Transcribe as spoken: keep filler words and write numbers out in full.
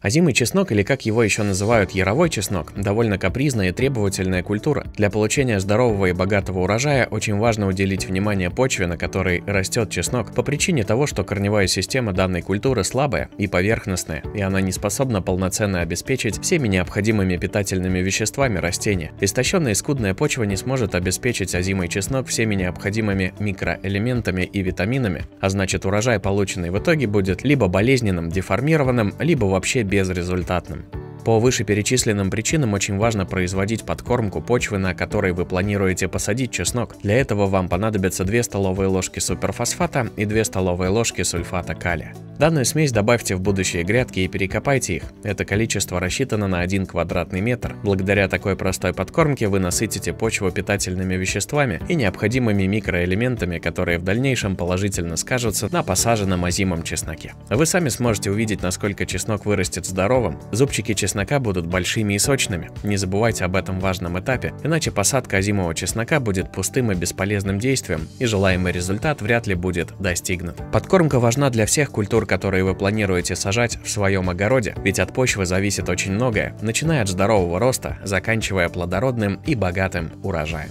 Озимый чеснок, или как его еще называют яровой чеснок, довольно капризная и требовательная культура. Для получения здорового и богатого урожая очень важно уделить внимание почве, на которой растет чеснок, по причине того, что корневая система данной культуры слабая и поверхностная, и она не способна полноценно обеспечить всеми необходимыми питательными веществами растения. Истощенная и скудная почва не сможет обеспечить озимый чеснок всеми необходимыми микроэлементами и витаминами, а значит урожай, полученный в итоге, будет либо болезненным, деформированным, либо вообще безрезультатным. По вышеперечисленным причинам очень важно производить подкормку почвы, на которой вы планируете посадить чеснок. Для этого вам понадобятся две столовые ложки суперфосфата и две столовые ложки сульфата калия. Данную смесь добавьте в будущие грядки и перекопайте их. Это количество рассчитано на один квадратный метр. Благодаря такой простой подкормке вы насытите почву питательными веществами и необходимыми микроэлементами, которые в дальнейшем положительно скажутся на посаженном озимом чесноке. Вы сами сможете увидеть, насколько чеснок вырастет здоровым. Зубчики чеснока будут большими и сочными. Не забывайте об этом важном этапе, иначе посадка озимого чеснока будет пустым и бесполезным действием, и желаемый результат вряд ли будет достигнут. Подкормка важна для всех культур, которые вы планируете сажать в своем огороде, ведь от почвы зависит очень многое, начиная от здорового роста, заканчивая плодородным и богатым урожаем.